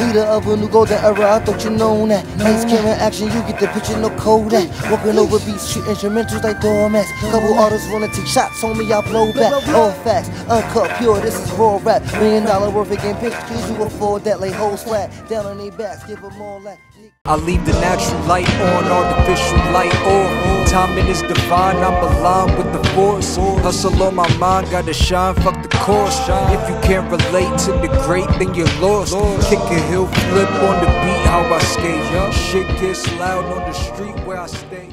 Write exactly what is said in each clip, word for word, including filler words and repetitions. Leader of a new golden era, I thought you know that. Ice camera action, you get the picture, no code that. Walking over beats, shoot instrumentals like doormats. Couple artists wanna take shots on me, I blow back. All facts, uncut pure, this is raw rap. Million dollar worth of game pictures, you afford that. Lay hoes flat, down on their backs, give them all that. I leave the natural light on, artificial light on. Timing is divine, I'm aligned with the force. Hustle on my mind, gotta shine, fuck the course. If you can't relate to the great, then you're lost. Kick a hill, flip on the beat, how I skate. Shit gets loud on the street where I stay.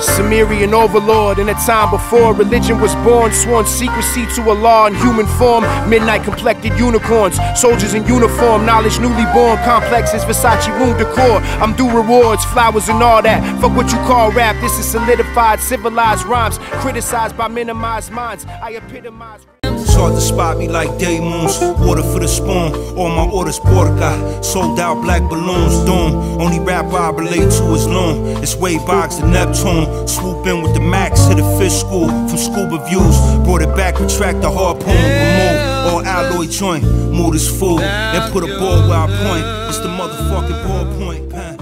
Sumerian overlord, in a time before religion was born, sworn secrecy to Allah in human form. Midnight complected unicorns, soldiers in uniform, knowledge newly born, complexes, Versace wound decor. I'm due rewards, flowers and all that. Fuck what you call rap, this is solidified, civilized rhymes, criticized by minimized minds. I epitomize. It's hard to spot me like day moons, water for the spoon, all my orders porca, sold out black balloons, doom, only rapper I relate to is loom, it's wave box to Neptune, swoop in with the max to the fish school, from scuba views, brought it back, retract the harpoon, remove, all alloy joint, mood is full, and put a ball where I point, it's the motherfucking ballpoint pen.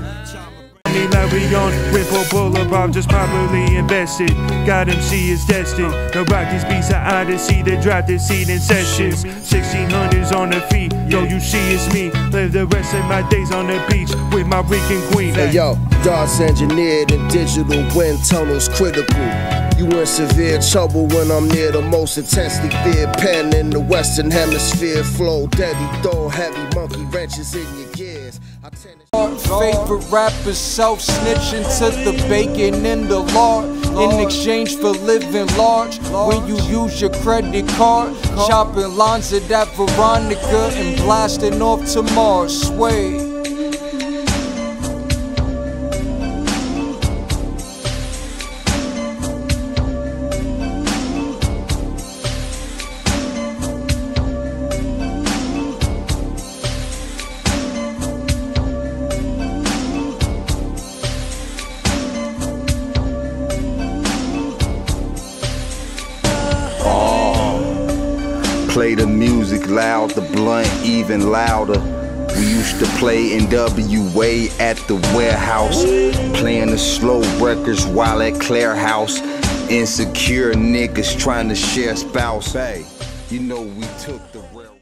Hilarion, with a boulevard just properly invested. God M C is destined. The Rockies beats an odyssey that dropped the seed in sessions. sixteen hundreds on the feet, yo, you see it's me. Live the rest of my days on the beach with my Rican queen. Hey yo, DOS engineered and digital wind tunnels critical. You in severe trouble when I'm near the most intensely feared pen in the western hemisphere. Flow deadly, throw heavy monkey wrenches in your gears. I tend to favorite rappers self-snitching to the bacon in the lard in exchange for living large. When you use your credit card, shopping lines at that Veronica and blasting off to Mars. Sway. Play the music loud, the blunt even louder. We used to play in W A at the warehouse, playing the slow records while at Claire House. Insecure niggas trying to share spouse. Hey, you know we took the real.